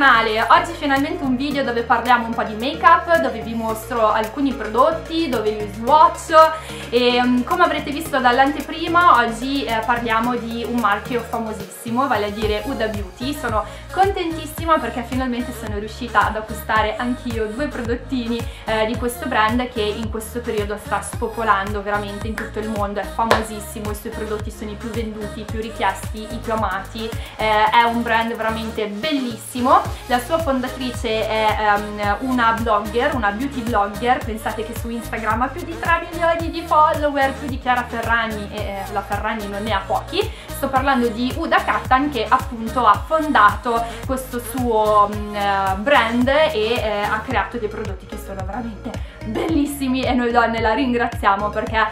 canale. Oggi finalmente un video dove parliamo un po' di make up, dove vi mostro alcuni prodotti, dove li swatch e come avrete visto dall'anteprima oggi parliamo di un marchio famosissimo, vale a dire Huda Beauty. Sono contentissima perché finalmente sono riuscita ad acquistare anch'io due prodottini di questo brand che in questo periodo sta spopolando veramente in tutto il mondo, è famosissimo, i suoi prodotti sono i più venduti, i più richiesti, i più amati, è un brand veramente bellissimo. La sua fondatrice è una blogger, una beauty blogger, pensate che su Instagram ha più di 3 milioni di follower, più di Chiara Ferragni, e la Ferragni non ne ha pochi. Sto parlando di Huda Kattan, che appunto ha fondato questo suo brand e ha creato dei prodotti che sono veramente bellissimi e noi donne la ringraziamo perché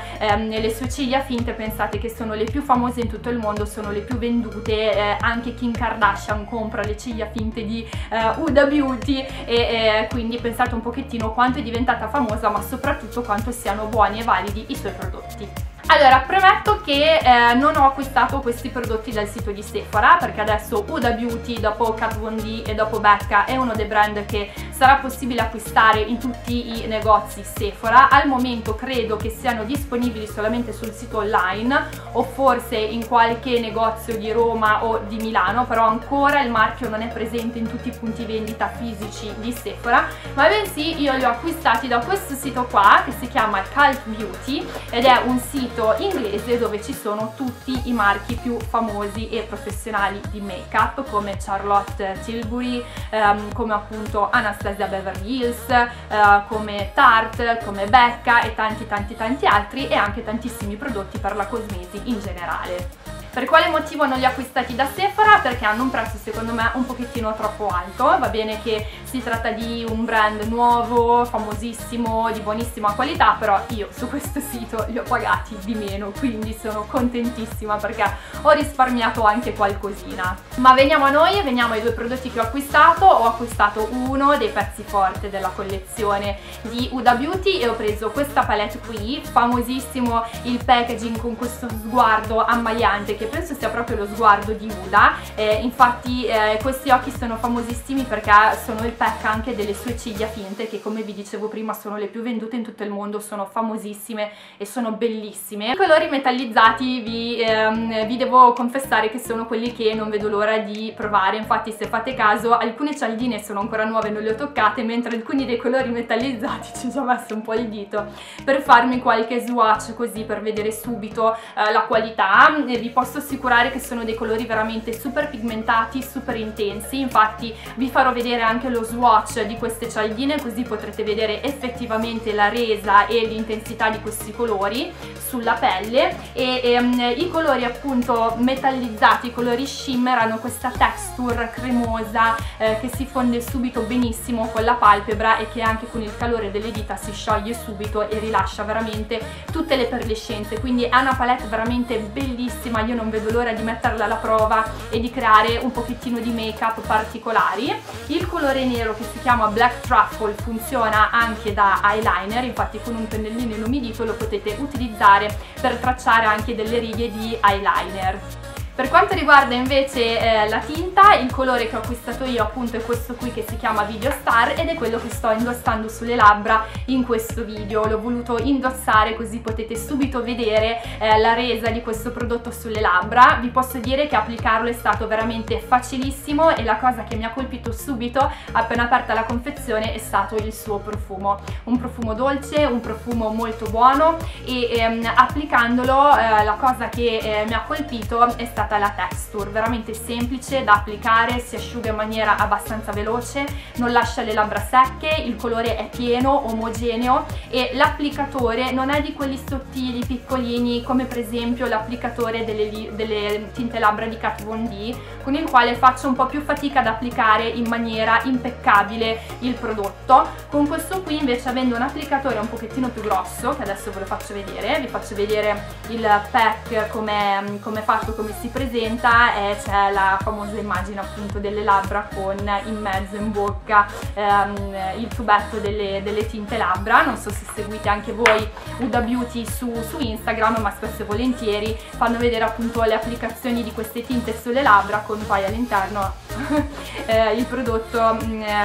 le sue ciglia finte pensate che sono le più famose in tutto il mondo, sono le più vendute, anche Kim Kardashian compra le ciglia finte di Huda Beauty e quindi pensate un pochettino quanto è diventata famosa, ma soprattutto quanto siano buoni e validi i suoi prodotti. Allora, premetto che non ho acquistato questi prodotti dal sito di Sephora perché adesso Huda Beauty, dopo Kat Von D e dopo Becca, è uno dei brand che sarà possibile acquistare in tutti i negozi Sephora. Al momento credo che siano disponibili solamente sul sito online o forse in qualche negozio di Roma o di Milano, però ancora il marchio non è presente in tutti i punti vendita fisici di Sephora, ma bensì io li ho acquistati da questo sito qua che si chiama Cult Beauty ed è un sito inglese dove ci sono tutti i marchi più famosi e professionali di make up come Charlotte Tilbury, come appunto Anastasia Beverly Hills, come Tarte, come Becca e tanti altri, e anche tantissimi prodotti per la cosmesi in generale. Per quale motivo non li ho acquistati da Sephora? Perché hanno un prezzo secondo me un pochettino troppo alto, va bene che si tratta di un brand nuovo, famosissimo, di buonissima qualità, però io su questo sito li ho pagati di meno, quindi sono contentissima perché ho risparmiato anche qualcosina. Ma veniamo a noi, veniamo ai due prodotti che ho acquistato. Ho acquistato uno dei pezzi forte della collezione di Huda Beauty e ho preso questa palette qui, famosissimo il packaging con questo sguardo ammaliante che penso sia proprio lo sguardo di Huda, infatti questi occhi sono famosissimi perché sono il pack anche delle sue ciglia finte che, come vi dicevo prima, sono le più vendute in tutto il mondo, sono famosissime e sono bellissime. I colori metallizzati vi devo confessare che sono quelli che non vedo l'ora di provare, infatti se fate caso alcune cialdine sono ancora nuove, non le ho toccate, mentre alcuni dei colori metallizzati ci ho già messo un po' il dito per farmi qualche swatch così per vedere subito la qualità. Vi posso assicurare che sono dei colori veramente super pigmentati, super intensi, infatti vi farò vedere anche lo swatch di queste cialdine così potrete vedere effettivamente la resa e l'intensità di questi colori sulla pelle e i colori appunto metallizzati, i colori shimmer hanno questa texture cremosa che si fonde subito benissimo con la palpebra e che anche con il calore delle dita si scioglie subito e rilascia veramente tutte le perlescenze, quindi è una palette veramente bellissima. Io non vedo l'ora di metterla alla prova e di creare un pochettino di make up particolari. Il colore nero che si chiama Black Truffle funziona anche da eyeliner, infatti con un pennellino inumidito lo potete utilizzare per tracciare anche delle righe di eyeliner. Per quanto riguarda invece la tinta, il colore che ho acquistato io appunto è questo qui che si chiama Video Star ed è quello che sto indossando sulle labbra in questo video. L'ho voluto indossare così potete subito vedere la resa di questo prodotto sulle labbra. Vi posso dire che applicarlo è stato veramente facilissimo e la cosa che mi ha colpito subito appena aperta la confezione è stato il suo profumo. Un profumo dolce, un profumo molto buono e applicandolo la cosa che mi ha colpito è stata la texture, veramente semplice da applicare, si asciuga in maniera abbastanza veloce, non lascia le labbra secche, il colore è pieno, omogeneo e l'applicatore non è di quelli sottili, piccolini come per esempio l'applicatore delle tinte labbra di Kat Von D con il quale faccio un po' più fatica ad applicare in maniera impeccabile il prodotto. Con questo qui invece, avendo un applicatore un pochettino più grosso, che adesso ve lo faccio vedere, vi faccio vedere il pack come è fatto, come si presenta presenta è c'è la famosa immagine appunto delle labbra con in mezzo in bocca il tubetto delle tinte labbra. Non so se seguite anche voi Huda Beauty su Instagram, ma spesso e volentieri fanno vedere appunto le applicazioni di queste tinte sulle labbra con poi all'interno il prodotto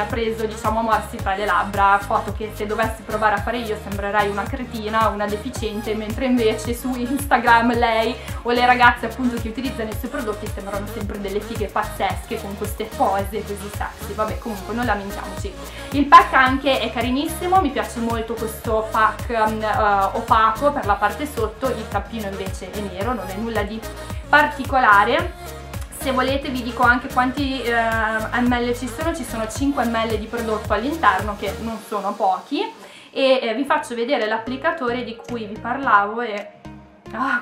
preso diciamo a morsi tra le labbra, foto che se dovessi provare a fare io sembrerei una cretina, una deficiente, mentre invece su Instagram lei o le ragazze appunto che utilizzano i suoi prodotti sembrano sempre delle fighe pazzesche con queste pose così sexy. Vabbè, comunque non lamentiamoci. Il pack anche è carinissimo, mi piace molto questo pack opaco per la parte sotto, il tappino invece è nero, non è nulla di particolare. Se volete vi dico anche quanti ml ci sono 5 ml di prodotto all'interno, che non sono pochi, e vi faccio vedere l'applicatore di cui vi parlavo.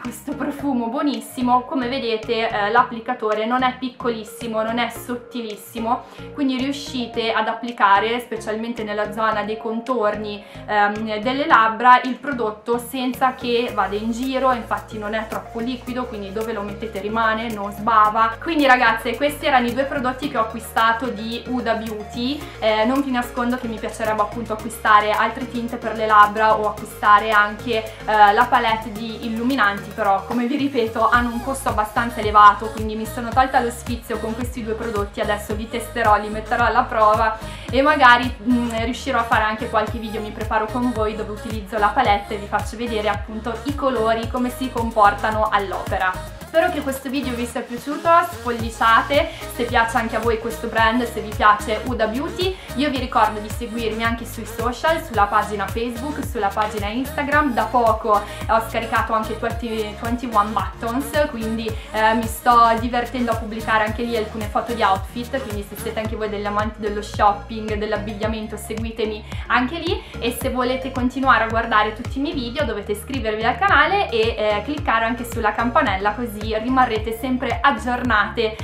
Questo profumo buonissimo, come vedete l'applicatore non è piccolissimo, non è sottilissimo, quindi riuscite ad applicare specialmente nella zona dei contorni delle labbra il prodotto senza che vada in giro, infatti non è troppo liquido, quindi dove lo mettete rimane, non sbava. Quindi ragazze, questi erano i due prodotti che ho acquistato di Huda Beauty, non vi nascondo che mi piacerebbe appunto acquistare altre tinte per le labbra o acquistare anche la palette di illuminazione, però come vi ripeto hanno un costo abbastanza elevato, quindi mi sono tolta lo sfizio con questi due prodotti. Adesso li testerò, li metterò alla prova e magari riuscirò a fare anche qualche video, mi preparo con voi, dove utilizzo la palette e vi faccio vedere appunto i colori come si comportano all'opera. Spero che questo video vi sia piaciuto, spolliciate se piace anche a voi questo brand, se vi piace Huda Beauty. Io vi ricordo di seguirmi anche sui social, sulla pagina Facebook, sulla pagina Instagram. Da poco ho scaricato anche 21 Buttons, quindi mi sto divertendo a pubblicare anche lì alcune foto di outfit, quindi se siete anche voi degli amanti dello shopping, dell'abbigliamento, seguitemi anche lì. E se volete continuare a guardare tutti i miei video dovete iscrivervi al canale e cliccare anche sulla campanella, così rimarrete sempre aggiornate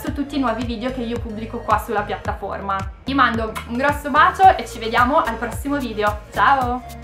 su tutti i nuovi video che io pubblico qua sulla piattaforma. Vi mando un grosso bacio e ci vediamo al prossimo video. Ciao!